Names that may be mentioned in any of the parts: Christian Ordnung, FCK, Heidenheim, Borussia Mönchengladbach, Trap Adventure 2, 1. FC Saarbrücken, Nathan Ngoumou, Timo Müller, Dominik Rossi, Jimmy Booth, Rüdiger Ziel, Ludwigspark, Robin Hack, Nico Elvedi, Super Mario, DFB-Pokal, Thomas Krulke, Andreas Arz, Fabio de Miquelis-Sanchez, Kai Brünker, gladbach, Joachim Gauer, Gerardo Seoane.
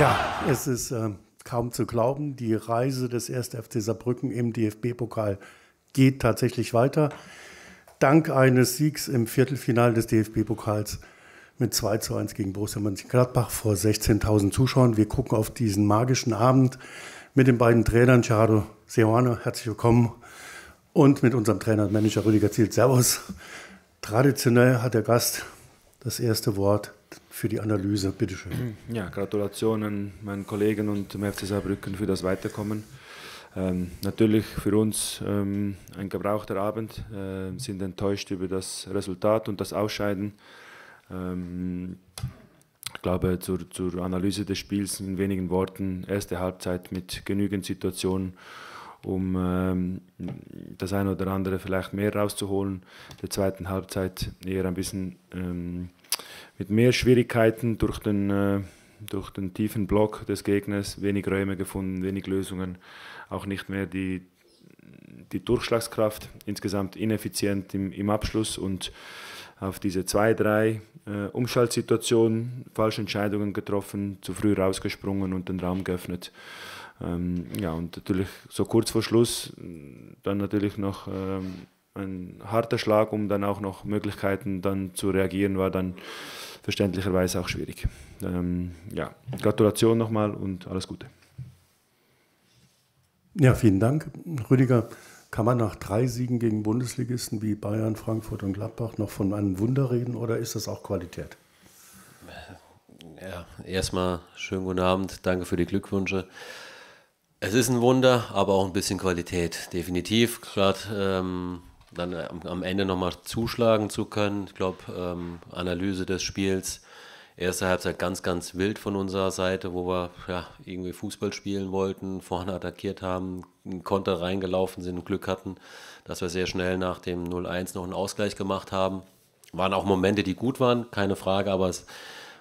Ja, es ist kaum zu glauben, die Reise des 1. FC Saarbrücken im DFB-Pokal geht tatsächlich weiter. Dank eines Siegs im Viertelfinale des DFB-Pokals mit 2:1 gegen Borussia Mönchengladbach vor 16.000 Zuschauern. Wir gucken auf diesen magischen Abend mit den beiden Trainern, Gerardo Seoane, herzlich willkommen, und mit unserem Trainer und Manager Rüdiger Ziel, servus. Traditionell hat der Gast das erste Wort für die Analyse, bitteschön. Ja, Gratulationen meinen Kollegen und dem FC Saarbrücken für das Weiterkommen. Natürlich für uns ein gebrauchter Abend, sind enttäuscht über das Resultat und das Ausscheiden. Ich glaube, zur Analyse des Spiels in wenigen Worten: erste Halbzeit mit genügend Situationen, um das eine oder andere vielleicht mehr rauszuholen. Der zweiten Halbzeit eher ein bisschen mit mehr Schwierigkeiten durch den tiefen Block des Gegners, wenig Räume gefunden, wenig Lösungen, auch nicht mehr die Durchschlagskraft, insgesamt ineffizient im Abschluss, und auf diese 2, 3 Umschaltsituationen, falsche Entscheidungen getroffen, zu früh rausgesprungen und den Raum geöffnet. Ja, und natürlich so kurz vor Schluss dann natürlich noch ein harter Schlag, um dann auch noch Möglichkeiten dann zu reagieren, war dann verständlicherweise auch schwierig. Ja, Gratulation nochmal und alles Gute. Ja, vielen Dank. Rüdiger, kann man nach 3 Siegen gegen Bundesligisten wie Bayern, Frankfurt und Gladbach noch von einem Wunder reden, oder ist das auch Qualität? Ja, erstmal schönen guten Abend, danke für die Glückwünsche. Es ist ein Wunder, aber auch ein bisschen Qualität, definitiv. Gerade dann am Ende nochmal zuschlagen zu können. Ich glaube, Analyse des Spiels, erste Halbzeit ganz, ganz wild von unserer Seite, wo wir ja irgendwie Fußball spielen wollten, vorne attackiert haben, in Konter reingelaufen sind und Glück hatten, dass wir sehr schnell nach dem 0:1 noch einen Ausgleich gemacht haben. Waren auch Momente, die gut waren, keine Frage, aber es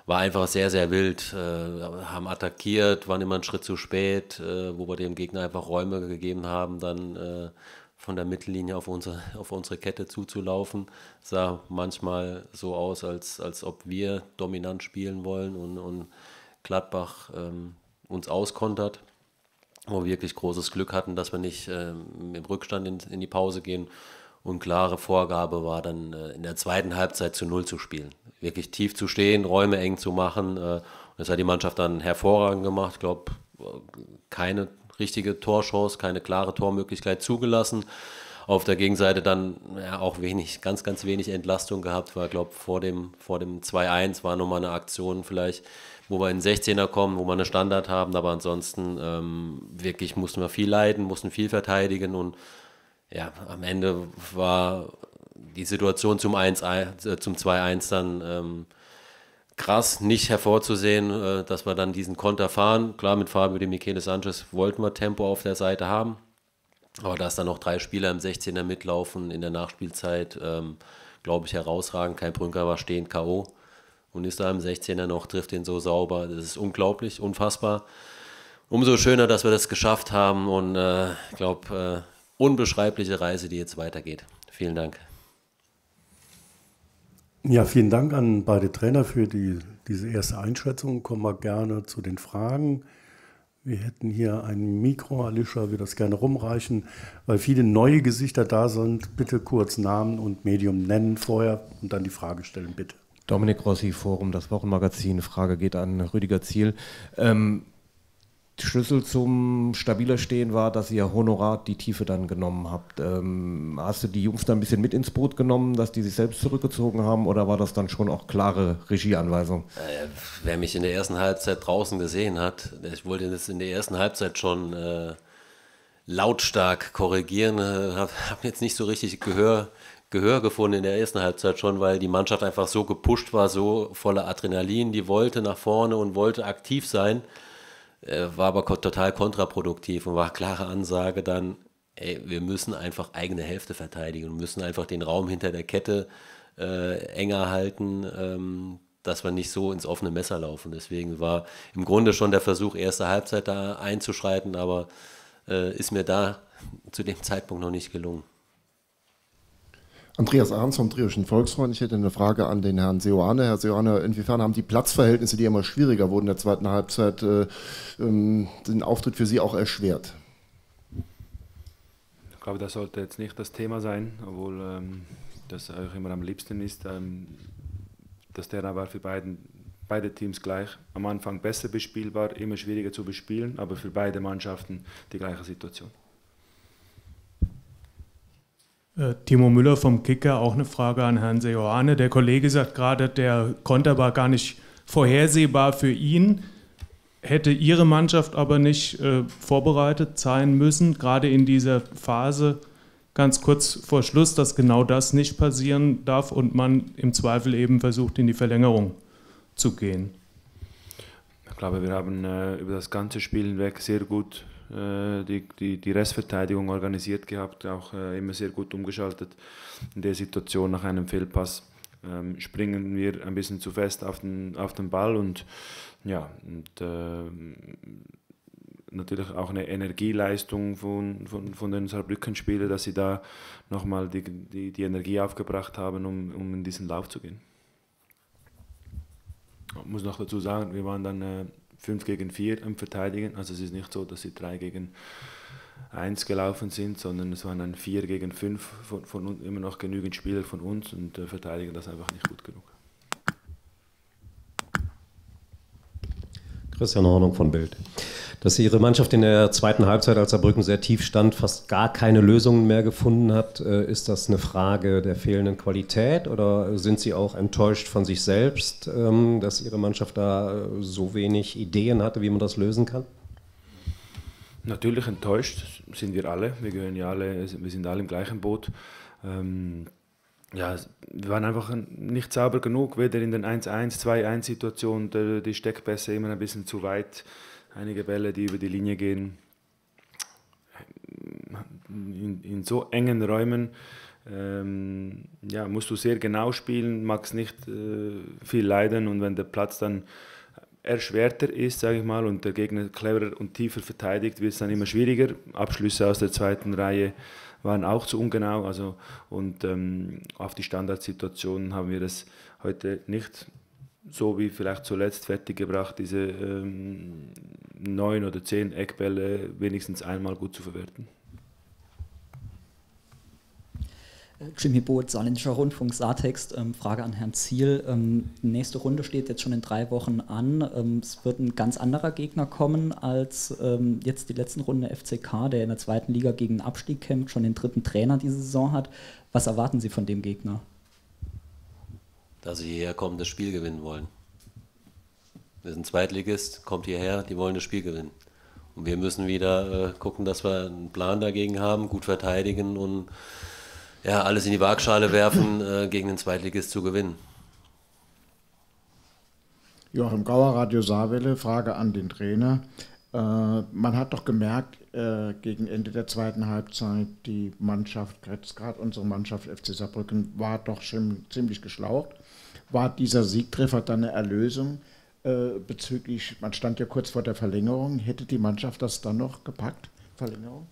war einfach sehr, sehr wild. Haben attackiert, waren immer einen Schritt zu spät, wo wir dem Gegner einfach Räume gegeben haben, dann von der Mittellinie auf unsere Kette zuzulaufen. Sah manchmal so aus, als ob wir dominant spielen wollen und Gladbach uns auskontert, wo wir wirklich großes Glück hatten, dass wir nicht im Rückstand in die Pause gehen. Und klare Vorgabe war dann, in der zweiten Halbzeit zu 0 zu spielen. Wirklich tief zu stehen, Räume eng zu machen. Das hat die Mannschaft dann hervorragend gemacht. Ich glaube, keine richtige Torchance, keine klare Tormöglichkeit zugelassen. Auf der Gegenseite dann ja, auch wenig, ganz, ganz wenig Entlastung gehabt, weil ich glaube, vor dem 2:1 war nochmal eine Aktion vielleicht, wo wir in den 16er kommen, wo wir eine Standard haben, aber ansonsten wirklich mussten wir viel leiden, mussten viel verteidigen, und ja, am Ende war die Situation zum 2:1 dann krass, nicht hervorzusehen, dass wir dann diesen Konter fahren. Klar, mit Fabio de Miquelis-Sanchez wollten wir Tempo auf der Seite haben, aber dass dann noch 3 Spieler im 16er mitlaufen in der Nachspielzeit, glaube ich, herausragend. Kai Brünker war stehend K.O. und ist da im 16er noch, trifft ihn so sauber. Das ist unglaublich, unfassbar. Umso schöner, dass wir das geschafft haben, und ich glaube, unbeschreibliche Reise, die jetzt weitergeht. Vielen Dank. Ja, vielen Dank an beide Trainer für diese erste Einschätzung. Kommen wir gerne zu den Fragen. Wir hätten hier ein Mikro, Alicia würde das gerne rumreichen, weil viele neue Gesichter da sind. Bitte kurz Namen und Medium nennen vorher und dann die Frage stellen, bitte. Dominik Rossi, Forum, das Wochenmagazin. Frage geht an Rüdiger Ziel. Schlüssel zum stabiler Stehen war, dass ihr Honorat die Tiefe dann genommen habt. Hast du die Jungs dann ein bisschen mit ins Boot genommen, dass die sich selbst zurückgezogen haben, oder war das dann schon auch klare Regieanweisung? Wer mich in der ersten Halbzeit draußen gesehen hat, ich wollte das in der ersten Halbzeit schon lautstark korrigieren, habe jetzt nicht so richtig Gehör gefunden in der ersten Halbzeit schon, weil die Mannschaft einfach so gepusht war, so voller Adrenalin, die wollte nach vorne und wollte aktiv sein. War aber total kontraproduktiv und war klare Ansage dann, ey, wir müssen einfach eigene Hälfte verteidigen und müssen einfach den Raum hinter der Kette enger halten, dass wir nicht so ins offene Messer laufen. Deswegen war im Grunde schon der Versuch, erste Halbzeit da einzuschreiten, aber ist mir da zu dem Zeitpunkt noch nicht gelungen. Andreas Arz vom Trierischen Volksfreund. Ich hätte eine Frage an den Herrn Seoane. Herr Seoane, inwiefern haben die Platzverhältnisse, die immer schwieriger wurden in der zweiten Halbzeit, den Auftritt für Sie auch erschwert? Ich glaube, das sollte jetzt nicht das Thema sein, obwohl das auch immer am liebsten ist. Das Terrain war für beide Teams gleich. Am Anfang besser bespielbar, immer schwieriger zu bespielen, aber für beide Mannschaften die gleiche Situation. Timo Müller vom Kicker, auch eine Frage an Herrn Seoane. Der Kollege sagt gerade, der Konter war gar nicht vorhersehbar für ihn. Hätte Ihre Mannschaft aber nicht vorbereitet sein müssen, gerade in dieser Phase ganz kurz vor Schluss, dass genau das nicht passieren darf und man im Zweifel eben versucht, in die Verlängerung zu gehen? Ich glaube, wir haben über das ganze Spiel hinweg sehr gut die Restverteidigung organisiert gehabt, auch immer sehr gut umgeschaltet. In der Situation nach einem Fehlpass springen wir ein bisschen zu fest auf den Ball und ja, und natürlich auch eine Energieleistung von den Saarbrücken-Spielern, dass sie da nochmal die Energie aufgebracht haben, um in diesen Lauf zu gehen. Ich muss noch dazu sagen, wir waren dann 5 gegen 4 am Verteidigen. Also es ist nicht so, dass sie 3 gegen 1 gelaufen sind, sondern es waren dann 4 gegen 5 von uns, immer noch genügend Spieler von uns, und verteidigen das einfach nicht gut genug. Christian Ordnung von Bild. Dass Ihre Mannschaft in der zweiten Halbzeit, als Saarbrücken sehr tief stand, fast gar keine Lösungen mehr gefunden hat, ist das eine Frage der fehlenden Qualität, oder sind Sie auch enttäuscht von sich selbst, dass Ihre Mannschaft da so wenig Ideen hatte, wie man das lösen kann? Natürlich enttäuscht sind wir alle. Wir gehören ja alle, wir sind alle im gleichen Boot. Ja, wir waren einfach nicht sauber genug, weder in den 1-1, 2-1-Situationen, die Steckpässe immer ein bisschen zu weit, einige Bälle, die über die Linie gehen. In so engen Räumen ja, musst du sehr genau spielen, magst nicht viel leiden, und wenn der Platz dann erschwerter ist, sage ich mal, und der Gegner cleverer und tiefer verteidigt, wird es dann immer schwieriger. Abschlüsse aus der zweiten Reihe waren auch zu ungenau, also, und auf die Standardsituationen haben wir das heute nicht so wie vielleicht zuletzt fertiggebracht, diese 9 oder 10 Eckbälle wenigstens einmal gut zu verwerten. Jimmy Booth, Saarländischer Rundfunk, Saartext. Frage an Herrn Ziel. Nächste Runde steht jetzt schon in 3 Wochen an. Es wird ein ganz anderer Gegner kommen als jetzt die letzten Runden, der FCK, der in der zweiten Liga gegen den Abstieg kämpft, schon den 3. Trainer diese Saison hat. Was erwarten Sie von dem Gegner? Dass sie hierher kommen, das Spiel gewinnen wollen. Wir sind Zweitligist, kommt hierher, die wollen das Spiel gewinnen. Und wir müssen wieder gucken, dass wir einen Plan dagegen haben, gut verteidigen und ja, alles in die Waagschale werfen, gegen den Zweitligist zu gewinnen. Joachim Gauer, Radio Saarwelle, Frage an den Trainer. Man hat doch gemerkt, gegen Ende der zweiten Halbzeit, die Mannschaft, gerade unsere Mannschaft FC Saarbrücken, war doch schon ziemlich geschlaucht. War dieser Siegtreffer dann eine Erlösung bezüglich, man stand ja kurz vor der Verlängerung, hätte die Mannschaft das dann noch gepackt, Verlängerung?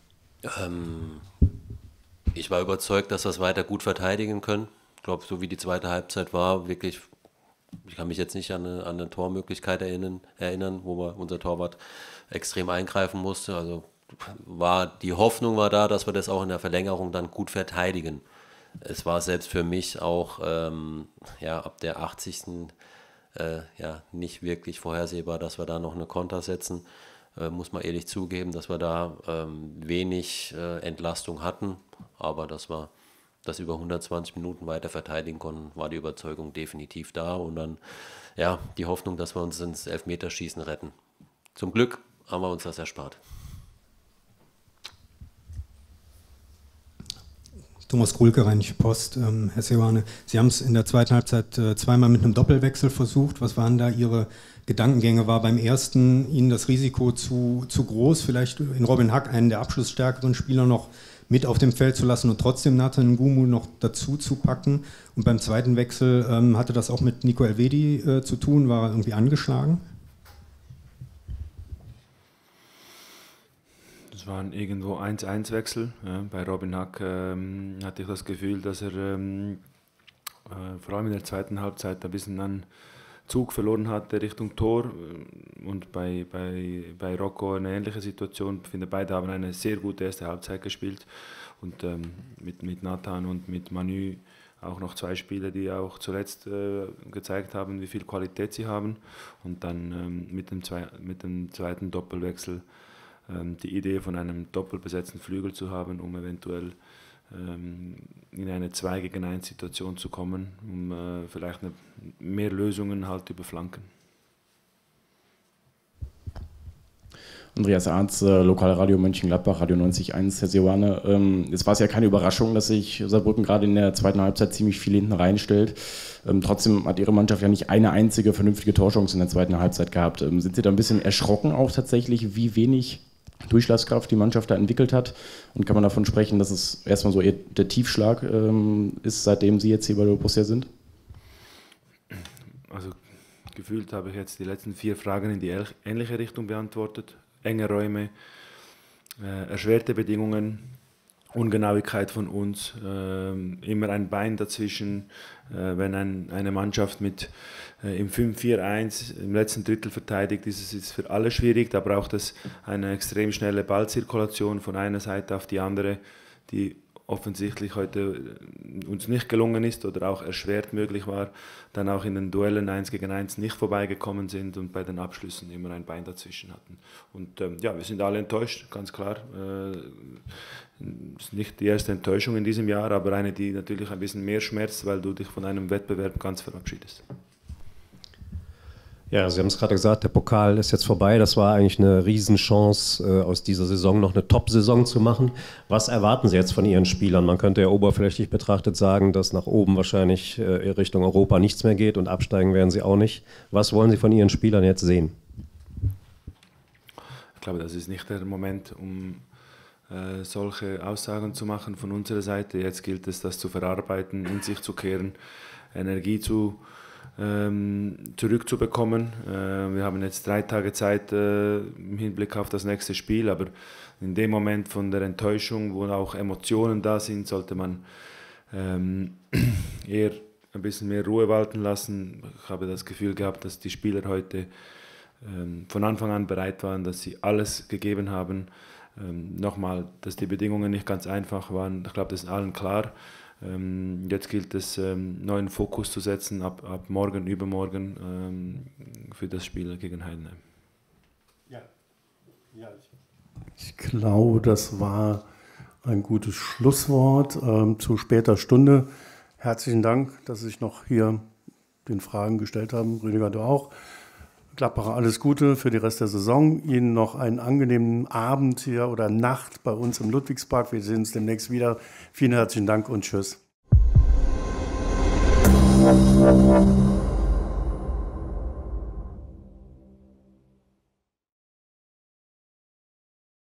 Ich war überzeugt, dass wir es weiter gut verteidigen können. Ich glaube, so wie die zweite Halbzeit war, wirklich, ich kann mich jetzt nicht an eine Tormöglichkeit erinnern, wo wir, unser Torwart extrem eingreifen musste. Also die Hoffnung war da, dass wir das auch in der Verlängerung dann gut verteidigen. Es war selbst für mich auch ja, ab der 80. Ja, nicht wirklich vorhersehbar, dass wir da noch eine Konter setzen. Muss man ehrlich zugeben, dass wir da wenig Entlastung hatten, aber dass wir das über 120 Minuten weiter verteidigen konnten, war die Überzeugung definitiv da, und dann ja, die Hoffnung, dass wir uns ins Elfmeterschießen retten. Zum Glück haben wir uns das erspart. Thomas Krulke, Rheinische Post. Herr Seoane, Sie haben es in der zweiten Halbzeit zweimal mit einem Doppelwechsel versucht. Was waren da Ihre Gedankengänge? War beim ersten Ihnen das Risiko zu groß, vielleicht in Robin Hack, einen der abschlussstärkeren Spieler, noch mit auf dem Feld zu lassen und trotzdem Nathan Ngoumou noch dazu zu packen? Und beim zweiten Wechsel hatte das auch mit Nico Elvedi zu tun? War er irgendwie angeschlagen? Es waren irgendwo 1-1-Wechsel. Bei Robin Hack hatte ich das Gefühl, dass er vor allem in der zweiten Halbzeit ein bisschen an Zug verloren hatte Richtung Tor. Und bei Rocco eine ähnliche Situation. Ich finde, beide haben eine sehr gute erste Halbzeit gespielt. Und mit Nathan und mit Manu auch noch zwei Spieler, die auch zuletzt gezeigt haben, wie viel Qualität sie haben. Und dann mit dem zweiten Doppelwechsel die Idee von einem doppelbesetzten Flügel zu haben, um eventuell in eine 2-gegen-1 Situation zu kommen, um vielleicht mehr Lösungen halt über Flanken. Andreas Arz, Lokalradio Mönchengladbach, Radio 90.1, Herr Seoane. Es war es ja keine Überraschung, dass sich Saarbrücken gerade in der zweiten Halbzeit ziemlich viel hinten reinstellt. Trotzdem hat Ihre Mannschaft ja nicht eine einzige vernünftige Torchance in der zweiten Halbzeit gehabt. Sind Sie da ein bisschen erschrocken auch tatsächlich, wie wenig Durchschlagskraft die Mannschaft da entwickelt hat? Und kann man davon sprechen, dass es erstmal so der Tiefschlag ist, seitdem Sie jetzt hier bei Borussia sind? Also gefühlt habe ich jetzt die letzten 4 Fragen in die ähnliche Richtung beantwortet. Enge Räume, erschwerte Bedingungen, Ungenauigkeit von uns, immer ein Bein dazwischen. Wenn eine Mannschaft mit im 5-4-1 im letzten Drittel verteidigt, ist es für alle schwierig. Da braucht es eine extrem schnelle Ballzirkulation von einer Seite auf die andere, die offensichtlich heute uns nicht gelungen ist oder auch erschwert möglich war, dann auch in den Duellen 1 gegen 1 nicht vorbeigekommen sind und bei den Abschlüssen immer ein Bein dazwischen hatten. Und ja, wir sind alle enttäuscht, ganz klar. Ist nicht die erste Enttäuschung in diesem Jahr, aber eine, die natürlich ein bisschen mehr schmerzt, weil du dich von einem Wettbewerb ganz verabschiedest. Ja, Sie haben es gerade gesagt, der Pokal ist jetzt vorbei. Das war eigentlich eine Riesenchance, aus dieser Saison noch eine Top-Saison zu machen. Was erwarten Sie jetzt von Ihren Spielern? Man könnte ja oberflächlich betrachtet sagen, dass nach oben wahrscheinlich in Richtung Europa nichts mehr geht und absteigen werden Sie auch nicht. Was wollen Sie von Ihren Spielern jetzt sehen? Ich glaube, das ist nicht der Moment, um solche Aussagen zu machen von unserer Seite. Jetzt gilt es, das zu verarbeiten, in sich zu kehren, Energie zu zurückzubekommen. Wir haben jetzt 3 Tage Zeit im Hinblick auf das nächste Spiel, aber in dem Moment von der Enttäuschung, wo auch Emotionen da sind, sollte man eher ein bisschen mehr Ruhe walten lassen. Ich habe das Gefühl gehabt, dass die Spieler heute von Anfang an bereit waren, dass sie alles gegeben haben. Nochmal, dass die Bedingungen nicht ganz einfach waren, ich glaube, das ist allen klar. Jetzt gilt es, neuen Fokus zu setzen, ab morgen, übermorgen, für das Spiel gegen Heidenheim. Ja. Ja. Ich glaube, das war ein gutes Schlusswort zu später Stunde. Herzlichen Dank, dass Sie sich noch hier den Fragen gestellt haben. Rüdiger, du auch. Gladbacher, alles Gute für die Rest der Saison. Ihnen noch einen angenehmen Abend hier oder Nacht bei uns im Ludwigspark. Wir sehen uns demnächst wieder. Vielen herzlichen Dank und tschüss.